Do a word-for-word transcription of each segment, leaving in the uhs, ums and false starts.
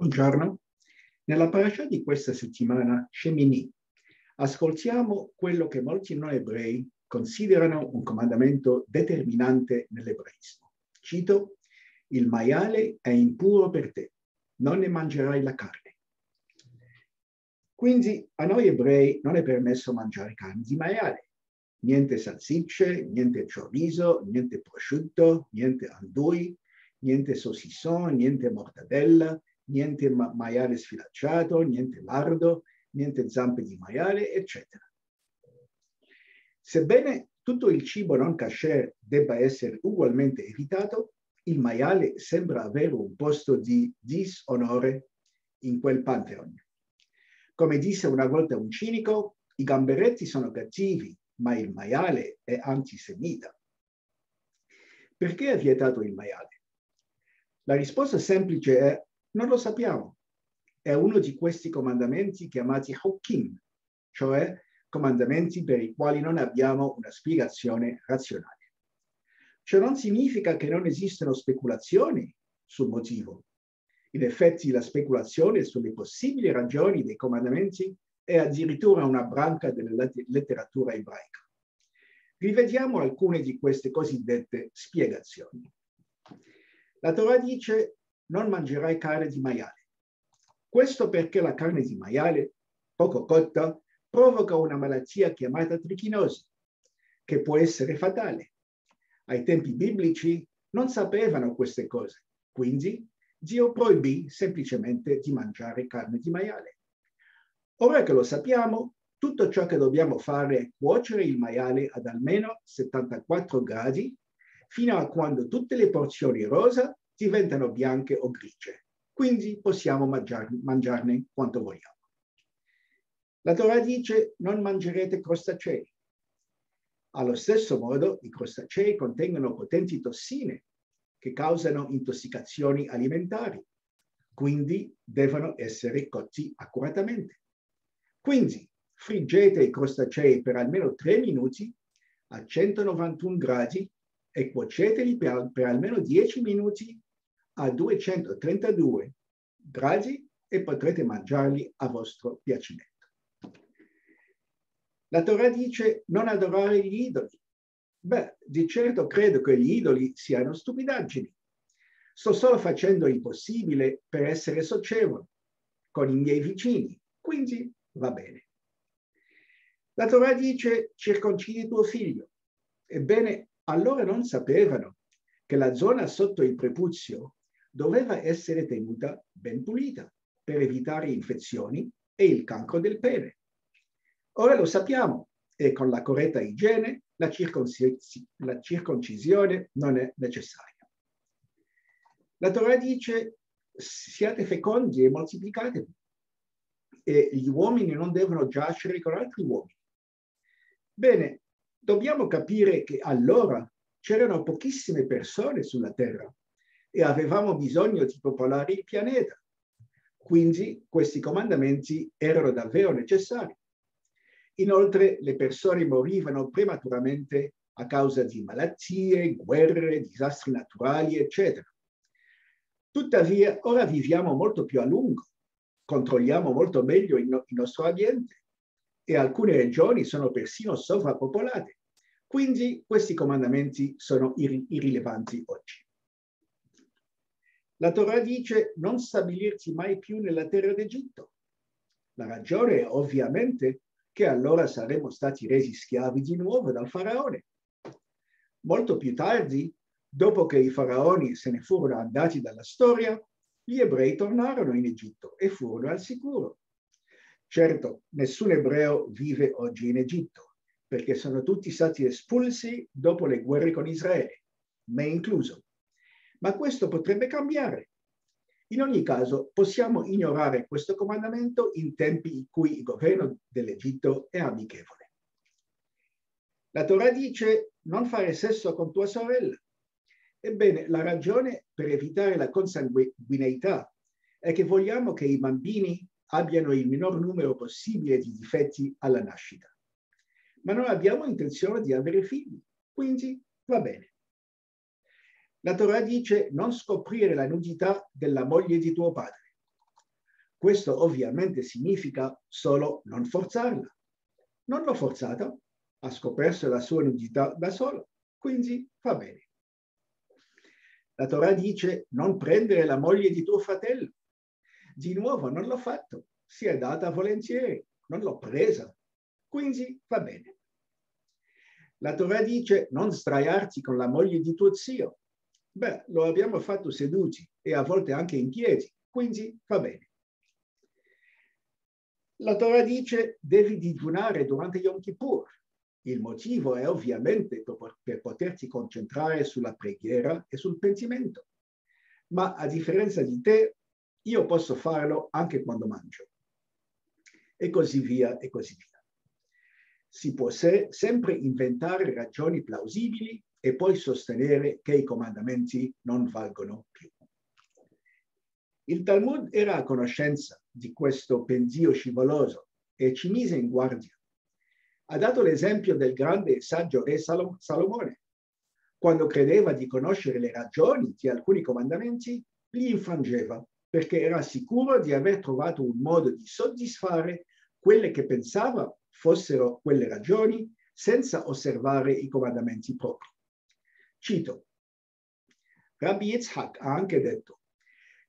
Buongiorno. Nella parasha di questa settimana, Shemini, ascoltiamo quello che molti non ebrei considerano un comandamento determinante nell'ebraismo. Cito, il maiale è impuro per te, non ne mangerai la carne. Quindi a noi ebrei non è permesso mangiare carne di maiale, niente salsicce, niente chorizo, niente prosciutto, niente andui, niente saucisson, niente mortadella, niente ma- maiale sfilacciato, niente lardo, niente zampe di maiale, eccetera. Sebbene tutto il cibo non kasher debba essere ugualmente evitato, il maiale sembra avere un posto di disonore in quel pantheon. Come disse una volta un cinico, i gamberetti sono cattivi, ma il maiale è antisemita. Perché è vietato il maiale? La risposta semplice è non lo sappiamo. È uno di questi comandamenti chiamati hukkim, cioè comandamenti per i quali non abbiamo una spiegazione razionale. Ciò non significa che non esistano speculazioni sul motivo. In effetti la speculazione sulle possibili ragioni dei comandamenti è addirittura una branca della letteratura ebraica. Rivediamo alcune di queste cosiddette spiegazioni. La Torah dice: non mangerai carne di maiale. Questo perché la carne di maiale, poco cotta, provoca una malattia chiamata trichinosi, che può essere fatale. Ai tempi biblici non sapevano queste cose, quindi Dio proibì semplicemente di mangiare carne di maiale. Ora che lo sappiamo, tutto ciò che dobbiamo fare è cuocere il maiale ad almeno settantaquattro gradi, fino a quando tutte le porzioni rosa diventano bianche o grigie, quindi possiamo mangiarne, mangiarne quanto vogliamo. La Torah dice non mangerete crostacei. Allo stesso modo i crostacei contengono potenti tossine che causano intossicazioni alimentari, quindi devono essere cotti accuratamente. Quindi friggete i crostacei per almeno tre minuti a centonovantuno gradi e cuoceteli per, per almeno dieci minuti a duecentotrentadue gradi e potrete mangiarli a vostro piacimento. La Torah dice non adorare gli idoli. Beh, di certo credo che gli idoli siano stupidaggini. Sto solo facendo il possibile per essere socievole con i miei vicini, quindi va bene. La Torah dice circoncidi tuo figlio. Ebbene, allora non sapevano che la zona sotto il prepuzio doveva essere tenuta ben pulita per evitare infezioni e il cancro del pene. Ora lo sappiamo e con la corretta igiene la, circoncis- la circoncisione non è necessaria. La Torah dice siate fecondi e moltiplicatevi e gli uomini non devono giacere con altri uomini. Bene, dobbiamo capire che allora c'erano pochissime persone sulla Terra e avevamo bisogno di popolare il pianeta. Quindi questi comandamenti erano davvero necessari. Inoltre le persone morivano prematuramente a causa di malattie, guerre, disastri naturali, eccetera. Tuttavia, ora viviamo molto più a lungo, controlliamo molto meglio il, no- il nostro ambiente e alcune regioni sono persino sovrappopolate. Quindi questi comandamenti sono irri- irrilevanti oggi. La Torah dice non stabilirti mai più nella terra d'Egitto. La ragione è ovviamente che allora saremmo stati resi schiavi di nuovo dal faraone. Molto più tardi, dopo che i faraoni se ne furono andati dalla storia, gli ebrei tornarono in Egitto e furono al sicuro. Certo, nessun ebreo vive oggi in Egitto, perché sono tutti stati espulsi dopo le guerre con Israele, me incluso. Ma questo potrebbe cambiare. In ogni caso, possiamo ignorare questo comandamento in tempi in cui il governo dell'Egitto è amichevole. La Torah dice non fare sesso con tua sorella. Ebbene, la ragione per evitare la consanguineità è che vogliamo che i bambini abbiano il minor numero possibile di difetti alla nascita. Ma non abbiamo intenzione di avere figli, quindi va bene. La Torah dice non scoprire la nudità della moglie di tuo padre. Questo ovviamente significa solo non forzarla. Non l'ho forzata, ha scoperto la sua nudità da sola, quindi va bene. La Torah dice non prendere la moglie di tuo fratello. Di nuovo non l'ho fatto, si è data volentieri, non l'ho presa, quindi va bene. La Torah dice non sdraiarti con la moglie di tuo zio. Beh, lo abbiamo fatto seduti e a volte anche in piedi, quindi va bene. La Torah dice devi digiunare durante Yom Kippur. Il motivo è ovviamente per poterti concentrare sulla preghiera e sul pentimento. Ma a differenza di te, io posso farlo anche quando mangio. E così via, e così via. Si può se- sempre inventare ragioni plausibili e poi sostenere che i comandamenti non valgono più. Il Talmud era a conoscenza di questo pensiero scivoloso e ci mise in guardia. Ha dato l'esempio del grande e saggio re Salom- Salomone. Quando credeva di conoscere le ragioni di alcuni comandamenti, li infrangeva perché era sicuro di aver trovato un modo di soddisfare quelle che pensava fossero quelle ragioni senza osservare i comandamenti propri. Cito, Rabbi Yitzhak ha anche detto,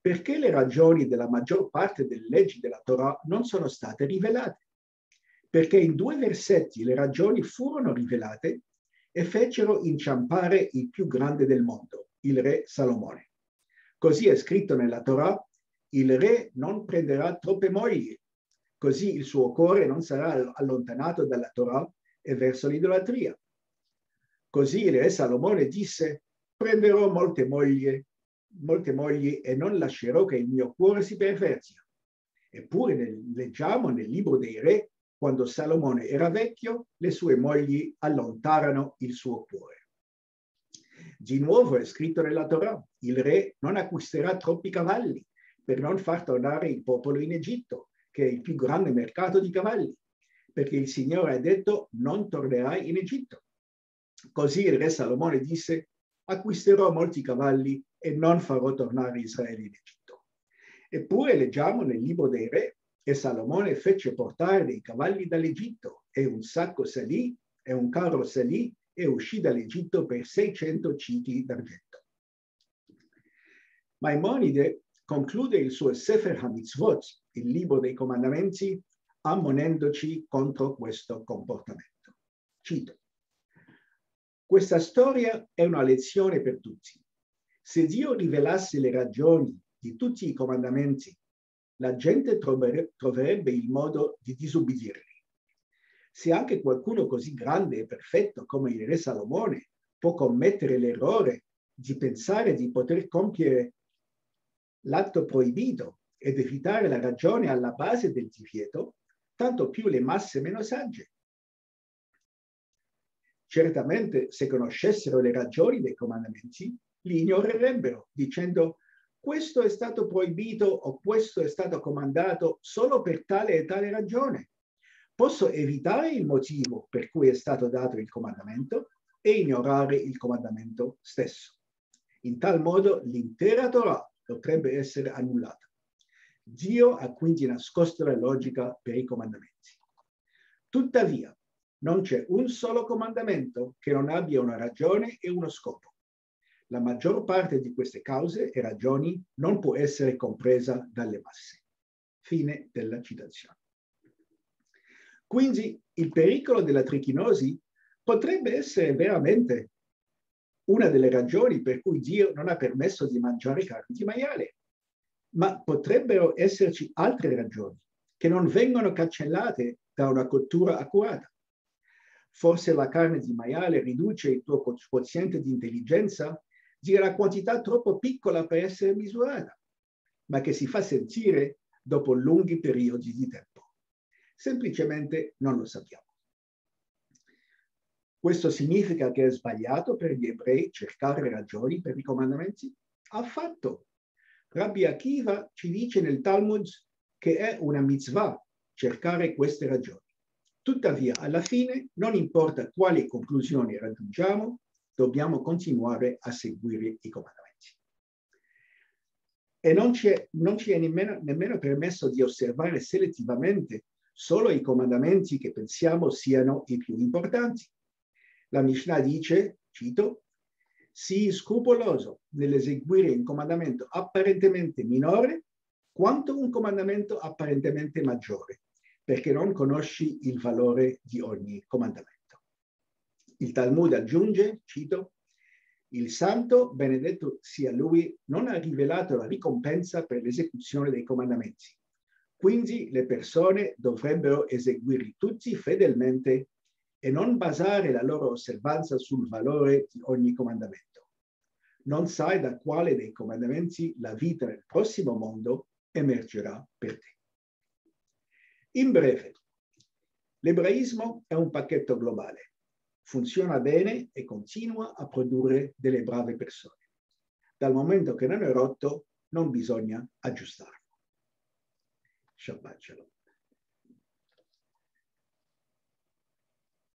perché le ragioni della maggior parte delle leggi della Torah non sono state rivelate? Perché in due versetti le ragioni furono rivelate e fecero inciampare il più grande del mondo, il re Salomone. Così è scritto nella Torah, il re non prenderà troppe mogli, così il suo cuore non sarà allontanato dalla Torah e verso l'idolatria. Così il re Salomone disse, prenderò molte mogli, molte mogli e non lascerò che il mio cuore si perversia. Eppure nel, leggiamo nel libro dei re, quando Salomone era vecchio, le sue mogli allontanano il suo cuore. Di nuovo è scritto nella Torah, il re non acquisterà troppi cavalli per non far tornare il popolo in Egitto, che è il più grande mercato di cavalli, perché il Signore ha detto non tornerai in Egitto. Così il re Salomone disse acquisterò molti cavalli e non farò tornare Israele in Egitto. Eppure leggiamo nel libro dei re che Salomone fece portare dei cavalli dall'Egitto e un sacco salì e un carro salì e uscì dall'Egitto per seicento cicli d'argento. Maimonide conclude il suo Sefer HaMitzvot, il libro dei comandamenti, ammonendoci contro questo comportamento. Cito. Questa storia è una lezione per tutti. Se Dio rivelasse le ragioni di tutti i comandamenti, la gente troverebbe il modo di disobbedirli. Se anche qualcuno così grande e perfetto come il re Salomone può commettere l'errore di pensare di poter compiere l'atto proibito ed evitare la ragione alla base del divieto, tanto più le masse meno sagge. Certamente, se conoscessero le ragioni dei comandamenti, li ignorerebbero, dicendo questo è stato proibito o questo è stato comandato solo per tale e tale ragione. Posso evitare il motivo per cui è stato dato il comandamento e ignorare il comandamento stesso. In tal modo l'intera Torah potrebbe essere annullata. Dio ha quindi nascosto la logica per i comandamenti. Tuttavia, non c'è un solo comandamento che non abbia una ragione e uno scopo. La maggior parte di queste cause e ragioni non può essere compresa dalle masse. Fine della citazione. Quindi il pericolo della trichinosi potrebbe essere veramente una delle ragioni per cui Dio non ha permesso di mangiare carne di maiale. Ma potrebbero esserci altre ragioni che non vengono cancellate da una cottura accurata. Forse la carne di maiale riduce il tuo quoziente di intelligenza di una quantità troppo piccola per essere misurata, ma che si fa sentire dopo lunghi periodi di tempo. Semplicemente non lo sappiamo. Questo significa che è sbagliato per gli ebrei cercare ragioni per i comandamenti? Affatto. Rabbi Akiva ci dice nel Talmud che è una mitzvah cercare queste ragioni. Tuttavia, alla fine, non importa quali conclusioni raggiungiamo, dobbiamo continuare a seguire i comandamenti. e non ci è, non ci è nemmeno, nemmeno permesso di osservare selettivamente solo i comandamenti che pensiamo siano i più importanti. La Mishnah dice, cito, sii scrupoloso nell'eseguire un comandamento apparentemente minore quanto un comandamento apparentemente maggiore, perché non conosci il valore di ogni comandamento. Il Talmud aggiunge, cito, il santo, benedetto sia lui, non ha rivelato la ricompensa per l'esecuzione dei comandamenti. Quindi le persone dovrebbero eseguirli tutti fedelmente e non basare la loro osservanza sul valore di ogni comandamento. Non sai da quale dei comandamenti la vita nel prossimo mondo emergerà per te. In breve, l'ebraismo è un pacchetto globale. Funziona bene e continua a produrre delle brave persone. Dal momento che non è rotto, non bisogna aggiustarlo. Shabbat shalom.